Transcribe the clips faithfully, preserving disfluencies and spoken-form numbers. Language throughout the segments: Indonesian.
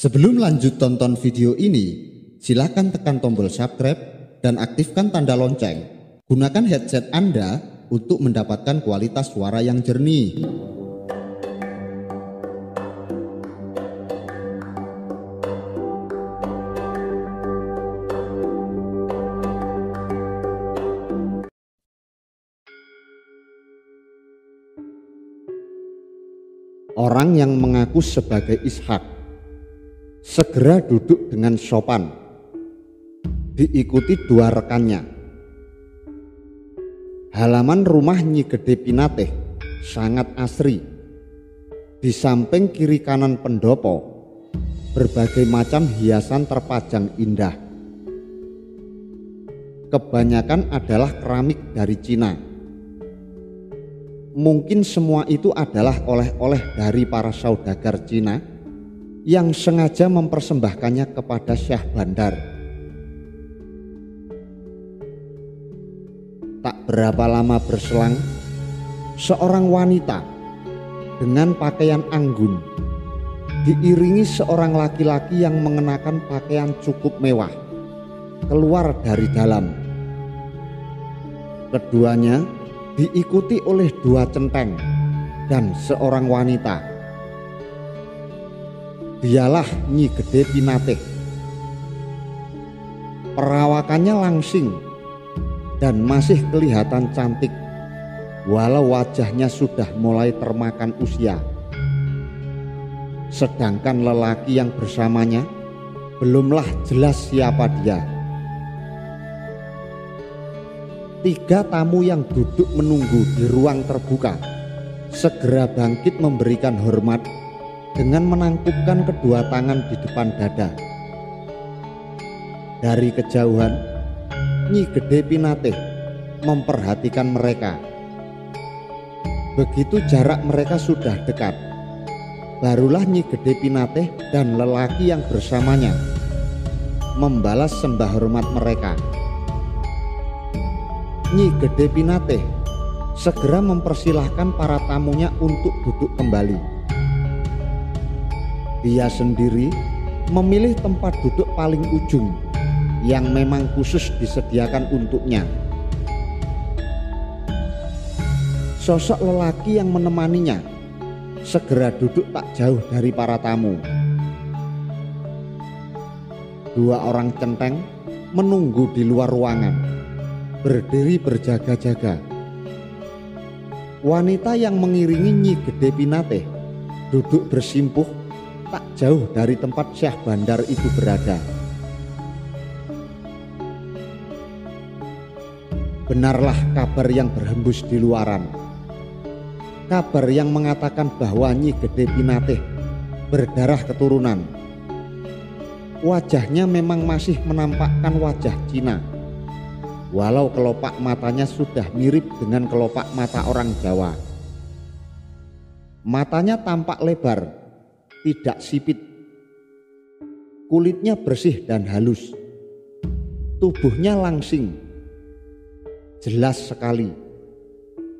Sebelum lanjut tonton video ini, silakan tekan tombol subscribe dan aktifkan tanda lonceng. Gunakan headset Anda untuk mendapatkan kualitas suara yang jernih. Orang yang mengaku sebagai Ishaq segera duduk dengan sopan, diikuti dua rekannya. Halaman rumah Nyi Gedhe Pinatih sangat asri. Di samping kiri kanan pendopo, berbagai macam hiasan terpajang indah. Kebanyakan adalah keramik dari Cina. Mungkin semua itu adalah oleh-oleh dari para saudagar Cina yang sengaja mempersembahkannya kepada Syah Bandar. Tak berapa lama berselang, seorang wanita dengan pakaian anggun diiringi seorang laki-laki yang mengenakan pakaian cukup mewah keluar dari dalam. Keduanya diikuti oleh dua centeng dan seorang wanita. Dialah Nyi Gedhe Pinatih. Perawakannya langsing dan masih kelihatan cantik, walau wajahnya sudah mulai termakan usia. Sedangkan lelaki yang bersamanya belumlah jelas siapa dia. Tiga tamu yang duduk menunggu di ruang terbuka segera bangkit memberikan hormat dengan menangkupkan kedua tangan di depan dada. Dari kejauhan, Nyi Gedhe Pinatih memperhatikan mereka. Begitu jarak mereka sudah dekat, barulah Nyi Gedhe Pinatih dan lelaki yang bersamanya membalas sembah hormat mereka. Nyi Gedhe Pinatih segera mempersilahkan para tamunya untuk duduk kembali. Dia sendiri memilih tempat duduk paling ujung yang memang khusus disediakan untuknya. Sosok lelaki yang menemaninya segera duduk tak jauh dari para tamu. Dua orang centeng menunggu di luar ruangan, berdiri berjaga-jaga. Wanita yang mengiringi Nyi Gedhe Pinatih duduk bersimpuh tak jauh dari tempat Syah Bandar itu berada. Benarlah kabar yang berhembus di luaran. Kabar yang mengatakan bahwa Nyi Gedhe Pinatih berdarah keturunan. Wajahnya memang masih menampakkan wajah Cina, walau kelopak matanya sudah mirip dengan kelopak mata orang Jawa. Matanya tampak lebar, tidak sipit. Kulitnya bersih dan halus. Tubuhnya langsing, jelas sekali.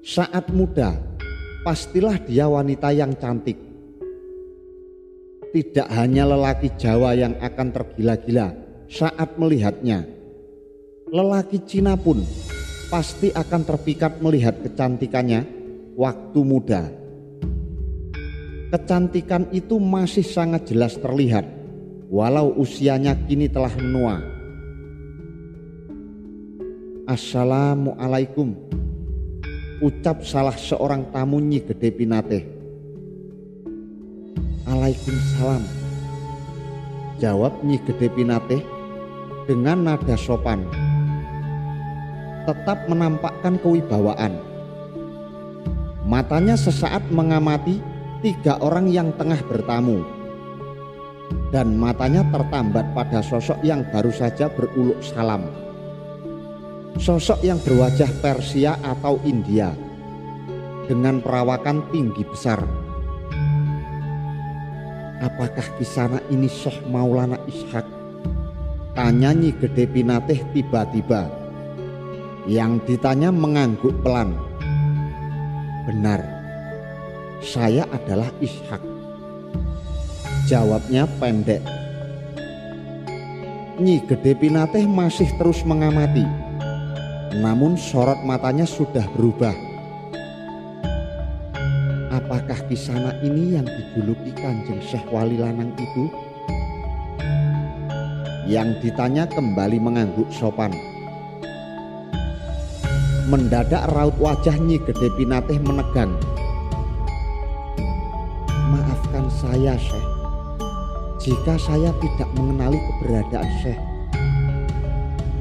Saat muda, pastilah dia wanita yang cantik. Tidak hanya lelaki Jawa yang akan tergila-gila saat melihatnya, lelaki Cina pun pasti akan terpikat melihat kecantikannya waktu muda. Kecantikan itu masih sangat jelas terlihat, walau usianya kini telah menua. Assalamualaikum, ucap salah seorang tamu Nyi Gedhe Pinatih. Waalaikumsalam, jawab Nyi Gedhe Pinatih dengan nada sopan, tetap menampakkan kewibawaan. Matanya sesaat mengamati tiga orang yang tengah bertamu, dan matanya tertambat pada sosok yang baru saja beruluk salam. Sosok yang berwajah Persia atau India dengan perawakan tinggi besar. Apakah di sana ini Syekh Maulana Ishaq? Tanya Nyi Gedhe Pinatih tiba-tiba. Yang ditanya mengangguk pelan. Benar, saya adalah Ishaq. Jawabnya pendek. Nyi Gedhe Pinatih masih terus mengamati, namun sorot matanya sudah berubah. Apakah kisana ini yang dijuluki Kanjeng Syekh Wali Lanang itu? Yang ditanya kembali mengangguk sopan. Mendadak raut wajah Nyi Gedhe Pinatih menegang. Maafkan saya, Syekh, jika saya tidak mengenali keberadaan Syekh,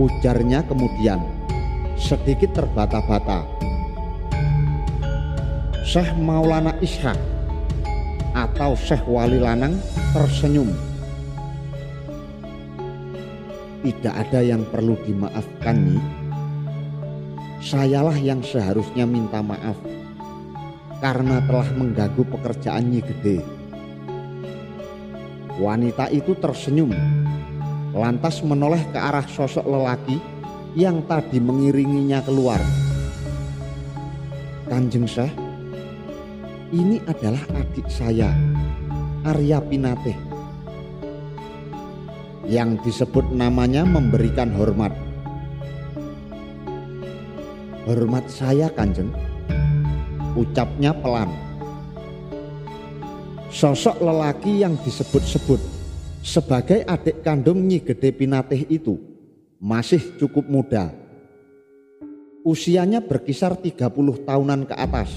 ujarnya kemudian sedikit terbata-bata. Syekh Maulana Ishaq atau Syekh Wali Lanang tersenyum. Tidak ada yang perlu dimaafkan, Nyi. Sayalah yang seharusnya minta maaf karena telah mengganggu pekerjaan Nyi Gedhe. Wanita itu tersenyum, lantas menoleh ke arah sosok lelaki yang tadi mengiringinya keluar. Kanjeng Syekh, ini adalah adik saya, Arya Pinatih. Yang disebut namanya memberikan hormat. Hormat saya, Kanjeng, ucapnya pelan. Sosok lelaki yang disebut-sebut sebagai adik kandung Nyi Gedhe Pinatih itu masih cukup muda. Usianya berkisar tiga puluh tahunan ke atas.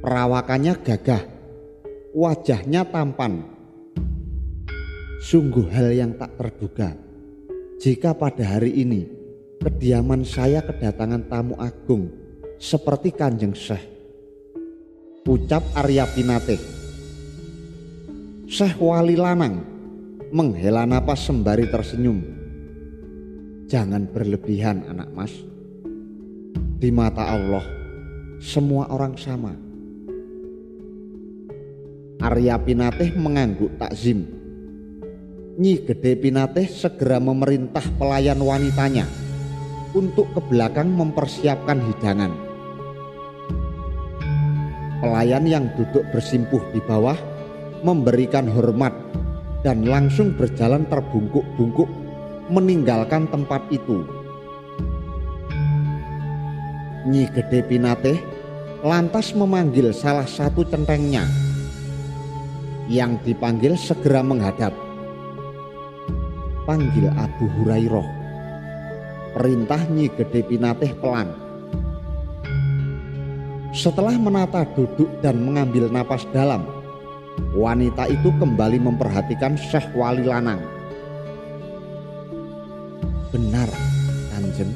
Perawakannya gagah, wajahnya tampan. Sungguh hal yang tak terduga jika pada hari ini kediaman saya kedatangan tamu agung seperti Kanjeng Syekh, ucap Arya Pinatih. Syekh Wali Lanang menghela napas sembari tersenyum. Jangan berlebihan, anak mas. Di mata Allah, semua orang sama. Arya Pinatih mengangguk takzim. Nyi Gedhe Pinatih segera memerintah pelayan wanitanya untuk ke belakang mempersiapkan hidangan. Pelayan yang duduk bersimpuh di bawah memberikan hormat dan langsung berjalan terbungkuk-bungkuk meninggalkan tempat itu. Nyi Gedhe Pinatih lantas memanggil salah satu centengnya. Yang dipanggil segera menghadap. Panggil Abu Hurairah, perintah Nyi Gedhe Pinatih pelan. Setelah menata duduk dan mengambil napas dalam, wanita itu kembali memperhatikan Syekh Wali Lanang. Benar, Kanjeng.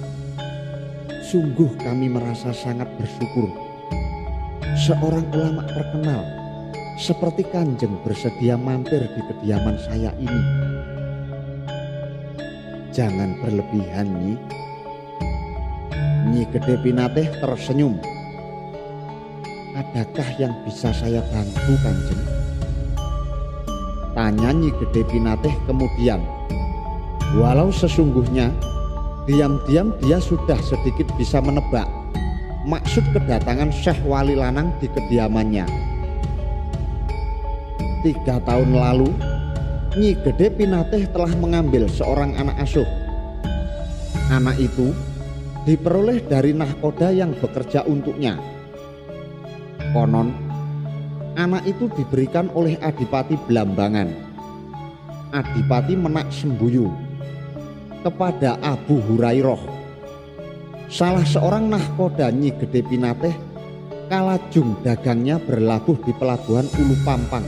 Sungguh kami merasa sangat bersyukur. Seorang ulama terkenal seperti Kanjeng bersedia mampir di kediaman saya ini. Jangan berlebihan, Nyi. Nyi Gedhe Pinatih tersenyum. Adakah yang bisa saya bantu, Kanjeng? Tanya Nyi Gedhe Pinatih kemudian. Walau sesungguhnya diam-diam dia sudah sedikit bisa menebak maksud kedatangan Syekh Wali Lanang di kediamannya. Tiga tahun lalu, Nyi Gedhe Pinatih telah mengambil seorang anak asuh. Anak itu diperoleh dari nahkoda yang bekerja untuknya. Konon, anak itu diberikan oleh Adipati Blambangan, Adipati Menak Sembuyu, kepada Abu Hurairah, salah seorang nahkoda Nyi Gedhe Pinatih kala jung dagangnya berlabuh di pelabuhan Ulu Pampang,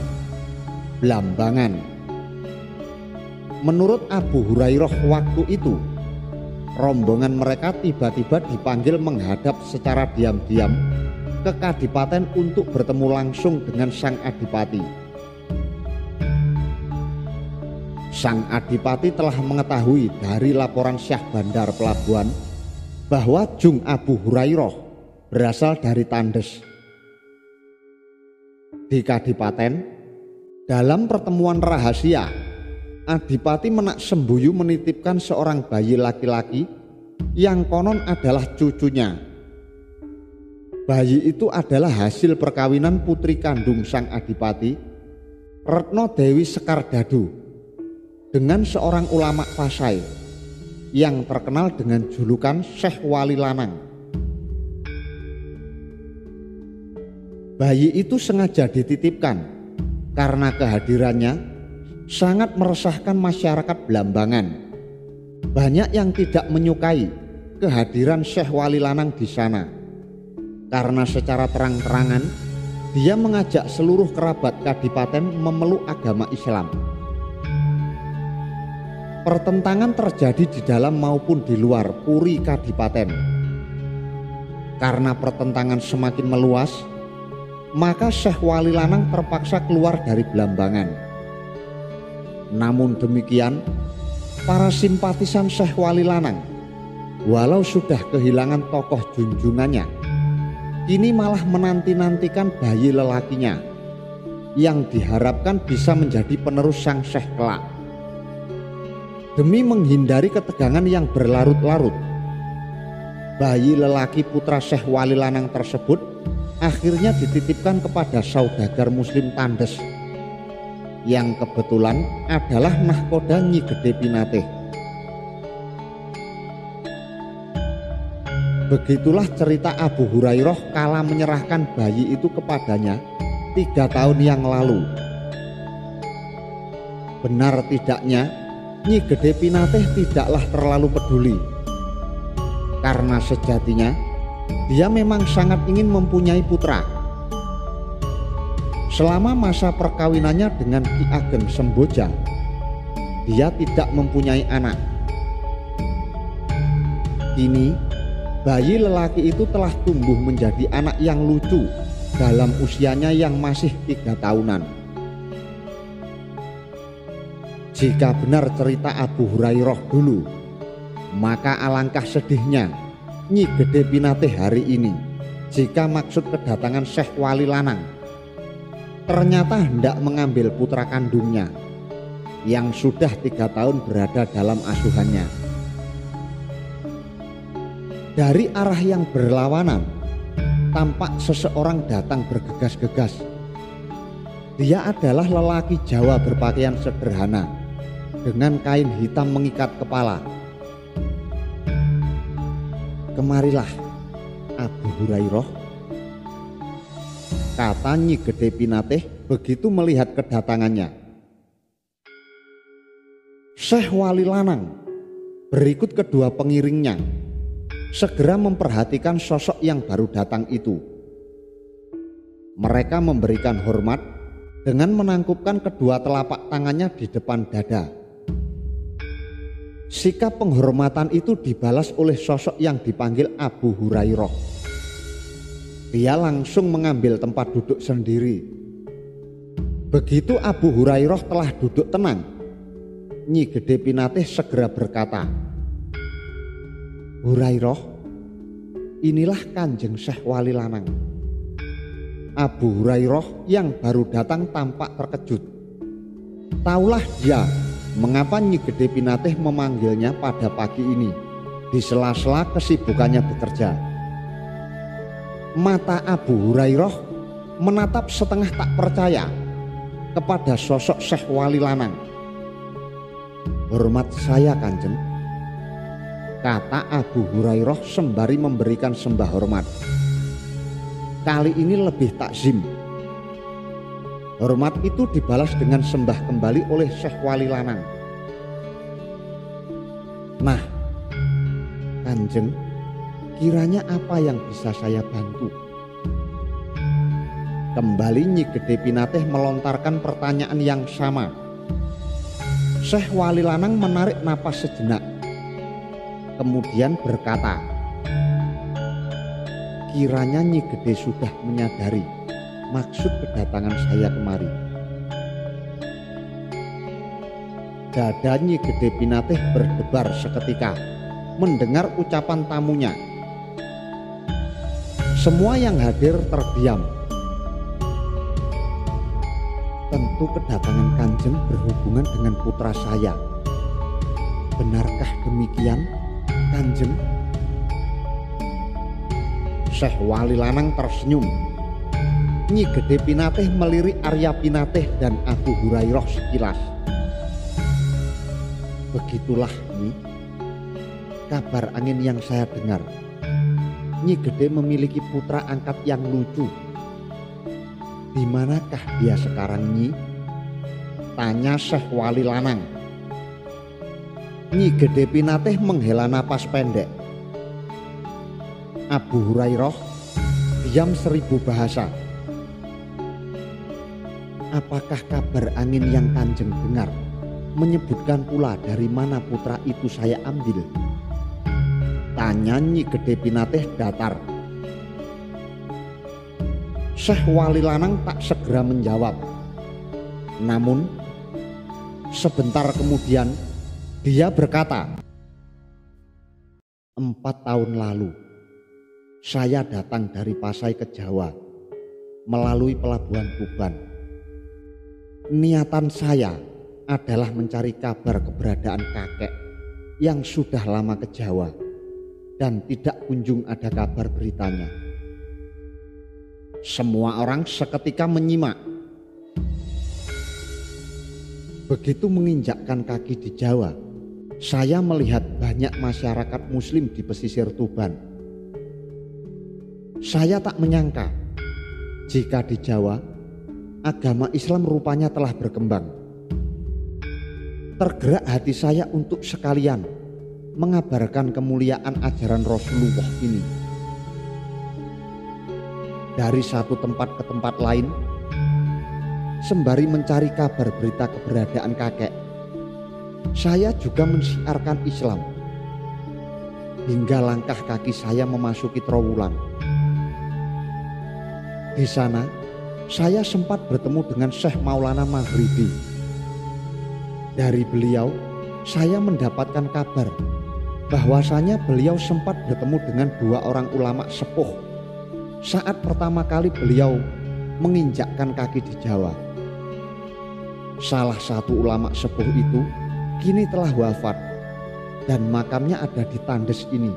Blambangan. Menurut Abu Hurairah waktu itu, rombongan mereka tiba-tiba dipanggil menghadap secara diam-diam ke kadipaten untuk bertemu langsung dengan sang adipati. Sang adipati telah mengetahui dari laporan Syah Bandar Pelabuhan bahwa Jung Abu Hurairah berasal dari Tandes. Di kadipaten, dalam pertemuan rahasia, Adipati Menak Sembuyu menitipkan seorang bayi laki-laki yang konon adalah cucunya. Bayi itu adalah hasil perkawinan putri kandung sang adipati, Retno Dewi Sekardadu dengan seorang ulama Pasai yang terkenal dengan julukan Syekh Wali Lanang. Bayi itu sengaja dititipkan karena kehadirannya sangat meresahkan masyarakat Blambangan. Banyak yang tidak menyukai kehadiran Syekh Wali Lanang di sana karena secara terang-terangan dia mengajak seluruh kerabat kadipaten memeluk agama Islam. Pertentangan terjadi di dalam maupun di luar puri kadipaten. Karena pertentangan semakin meluas, maka Syekh Wali Lanang terpaksa keluar dari Blambangan. Namun demikian, para simpatisan Syekh Wali Lanang, walau sudah kehilangan tokoh junjungannya, ini malah menanti-nantikan bayi lelakinya yang diharapkan bisa menjadi penerus sang syekh kelak. Demi menghindari ketegangan yang berlarut-larut, bayi lelaki putra Syekh Wali Lanang tersebut akhirnya dititipkan kepada saudagar muslim Tandes yang kebetulan adalah nahkoda Nyi Gedhe Pinatih. Begitulah cerita Abu Hurairah kala menyerahkan bayi itu kepadanya tiga tahun yang lalu. Benar tidaknya, Nyi Gedhe Pinatih tidaklah terlalu peduli. Karena sejatinya, dia memang sangat ingin mempunyai putra. Selama masa perkawinannya dengan Ki Ageng Sembojang, dia tidak mempunyai anak. Kini, bayi lelaki itu telah tumbuh menjadi anak yang lucu dalam usianya yang masih tiga tahunan. Jika benar cerita Abu Hurairah dulu, maka alangkah sedihnya Nyi Gedhe Pinatih hari ini jika maksud kedatangan Syekh Wali Lanang ternyata hendak mengambil putra kandungnya yang sudah tiga tahun berada dalam asuhannya. Dari arah yang berlawanan, tampak seseorang datang bergegas-gegas. Dia adalah lelaki Jawa berpakaian sederhana, dengan kain hitam mengikat kepala. "Kemarilah, Abu Hurairah," kata Nyi Gedhe Pinatih begitu melihat kedatangannya. Syekh Wali Lanang berikut kedua pengiringnya segera memperhatikan sosok yang baru datang itu. Mereka memberikan hormat dengan menangkupkan kedua telapak tangannya di depan dada. Sikap penghormatan itu dibalas oleh sosok yang dipanggil Abu Hurairah. Dia langsung mengambil tempat duduk sendiri. Begitu Abu Hurairah telah duduk tenang, Nyi Gedhe Pinatih segera berkata, "Hurairah, inilah Kanjeng Syekh Wali Lanang." Abu Hurairah yang baru datang tampak terkejut. Taulah dia mengapa Nyi Gedhe Pinatih memanggilnya pada pagi ini di sela-sela kesibukannya bekerja. Mata Abu Hurairah menatap setengah tak percaya kepada sosok Syekh Wali Lanang. "Hormat saya, Kanjeng," kata Abu Hurairah sembari memberikan sembah hormat. Kali ini lebih takzim. Hormat itu dibalas dengan sembah kembali oleh Syekh Wali Lanang. "Nah, Kanjeng, kiranya apa yang bisa saya bantu?" Kembali Nyi Gedhe Pinatih melontarkan pertanyaan yang sama. Syekh Wali Lanang menarik napas sejenak, kemudian berkata, "Kiranya Nyi Gedhe sudah menyadari maksud kedatangan saya kemari." Dada Nyi Gedhe Pinatih berdebar seketika mendengar ucapan tamunya. Semua yang hadir terdiam. "Tentu kedatangan Kanjeng berhubungan dengan putra saya. Benarkah demikian, Kanjeng?" Syekh Wali Lanang tersenyum. Nyi Gedhe Pinatih melirik Arya Pinatih dan Abu Hurairah sekilas. Begitulah Nyi, kabar angin yang saya dengar. Nyi Gedhe memiliki putra angkat yang lucu. Di manakah dia sekarang, Nyi? Tanya Syekh Wali Lanang. Nyi Gedhe Pinatih menghela napas pendek. Abu Hurairah diam seribu bahasa. Apakah kabar angin yang Kanjeng dengar menyebutkan pula dari mana putra itu saya ambil? Tanya Nyi Gedhe Pinatih datar. Syekh Wali Lanang tak segera menjawab. Namun sebentar kemudian dia berkata, Empat tahun lalu saya datang dari Pasai ke Jawa melalui pelabuhan Tuban. Niatan saya adalah mencari kabar keberadaan kakek yang sudah lama ke Jawa dan tidak kunjung ada kabar beritanya. Semua orang seketika menyimak. Begitu menginjakkan kaki di Jawa, saya melihat banyak masyarakat Muslim di pesisir Tuban. Saya tak menyangka jika di Jawa agama Islam rupanya telah berkembang. Tergerak hati saya untuk sekalian mengabarkan kemuliaan ajaran Rasulullah ini. Dari satu tempat ke tempat lain, sembari mencari kabar berita keberadaan kakek, saya juga mensiarkan Islam. Hingga langkah kaki saya memasuki Trowulan. Di sana saya sempat bertemu dengan Syekh Maulana Maghribi. Dari beliau, saya mendapatkan kabar bahwasanya beliau sempat bertemu dengan dua orang ulama sepuh saat pertama kali beliau menginjakkan kaki di Jawa. Salah satu ulama sepuh itu kini telah wafat dan makamnya ada di Tandes ini.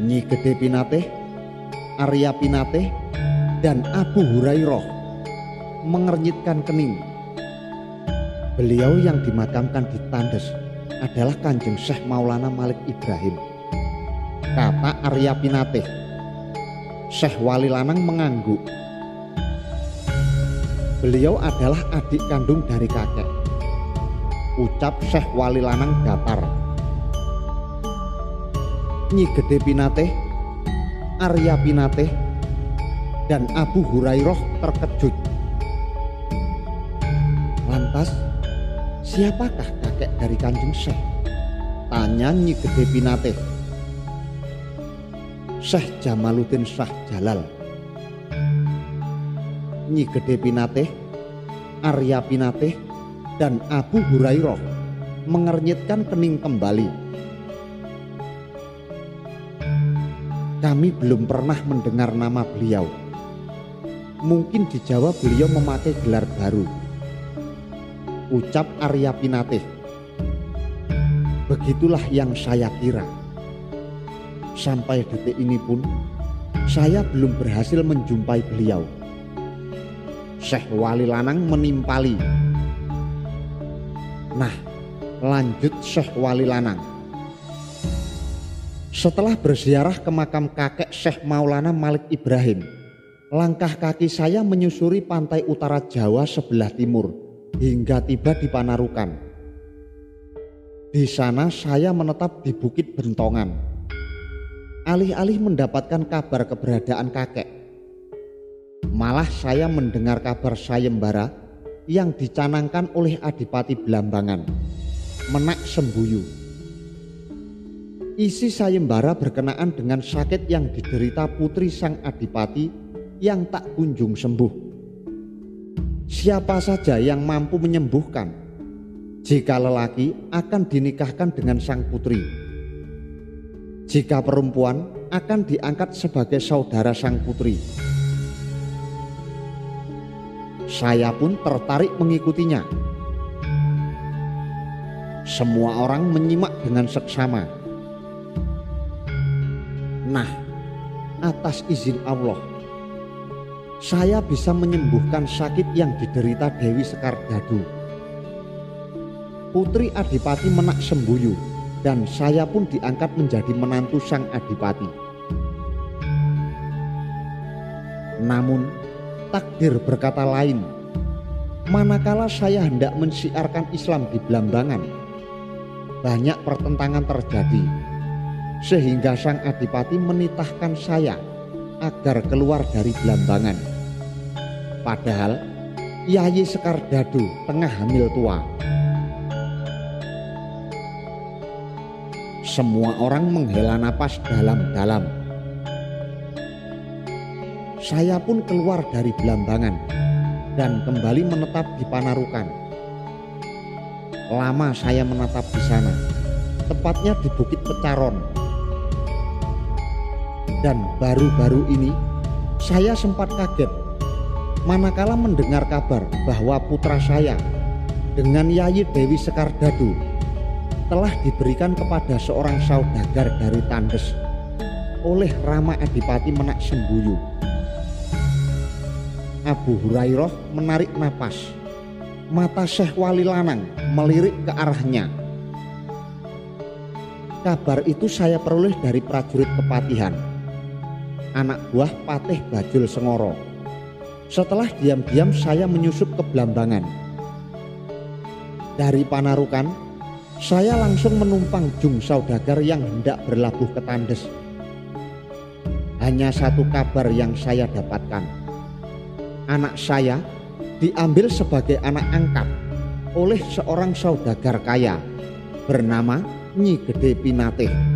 Nyi Gedhe Pinatih, Arya Pinatih dan Abu Hurairah mengernyitkan kening. Beliau yang dimakamkan di Tandes adalah Kanjeng Syekh Maulana Malik Ibrahim, kata Arya Pinatih. Syekh Wali Lanang mengangguk. Beliau adalah adik kandung dari kakek, ucap Syekh Wali Lanang datar. Nyi Gedhe Pinatih, Arya Pinatih dan Abu Hurairah terkejut. Lantas siapakah kakek dari Kanjeng Syekh? Tanya Nyi Gedhe Pinatih. Syekh Jamaludin Syah Jalal. Nyi Gedhe Pinatih, Arya Pinatih dan Abu Hurairah mengernyitkan kening kembali. Kami belum pernah mendengar nama beliau. Mungkin di Jawa beliau memakai gelar baru, ucap Arya Pinatih. Begitulah yang saya kira. Sampai detik ini pun saya belum berhasil menjumpai beliau. Syekh Wali Lanang menimpali. Nah, lanjut Syekh Wali Lanang. Setelah berziarah ke makam kakek Syekh Maulana Malik Ibrahim, langkah kaki saya menyusuri pantai utara Jawa sebelah timur hingga tiba di Panarukan. Di sana saya menetap di Bukit Bentongan. Alih-alih mendapatkan kabar keberadaan kakek, malah saya mendengar kabar sayembara yang dicanangkan oleh Adipati Blambangan, Menak Sembuyu. Isi sayembara berkenaan dengan sakit yang diderita putri sang adipati yang tak kunjung sembuh. Siapa saja yang mampu menyembuhkan, jika lelaki akan dinikahkan dengan sang putri. Jika perempuan akan diangkat sebagai saudara sang putri. Saya pun tertarik mengikutinya. Semua orang menyimak dengan seksama. Nah, atas izin Allah saya bisa menyembuhkan sakit yang diderita Dewi Sekar Gadu, putri Adipati Menak Sembuyu, dan saya pun diangkat menjadi menantu sang Adipati. Namun takdir berkata lain, manakala saya hendak mensiarkan Islam di Blambangan, banyak pertentangan terjadi sehingga sang Adipati menitahkan saya agar keluar dari Blambangan. Padahal Yayi Sekardadu tengah hamil tua. Semua orang menghela napas dalam-dalam. Saya pun keluar dari Blambangan dan kembali menetap di Panarukan. Lama saya menetap di sana, tepatnya di Bukit Pecaron. Dan baru-baru ini saya sempat kaget manakala mendengar kabar bahwa putra saya dengan Yayi Dewi Sekardadu telah diberikan kepada seorang saudagar dari Tandes oleh Rama Adipati Menak Sembuyu. Abu Hurairah menarik napas, mata Syekh Wali Lanang melirik ke arahnya. Kabar itu saya peroleh dari prajurit Kepatihan, anak buah Patih Bajul Sengoro. Setelah diam-diam saya menyusup ke Blambangan. Dari Panarukan saya langsung menumpang jung saudagar yang hendak berlabuh ke Tandes. Hanya satu kabar yang saya dapatkan, anak saya diambil sebagai anak angkat oleh seorang saudagar kaya bernama Nyi Gedhe Pinatih.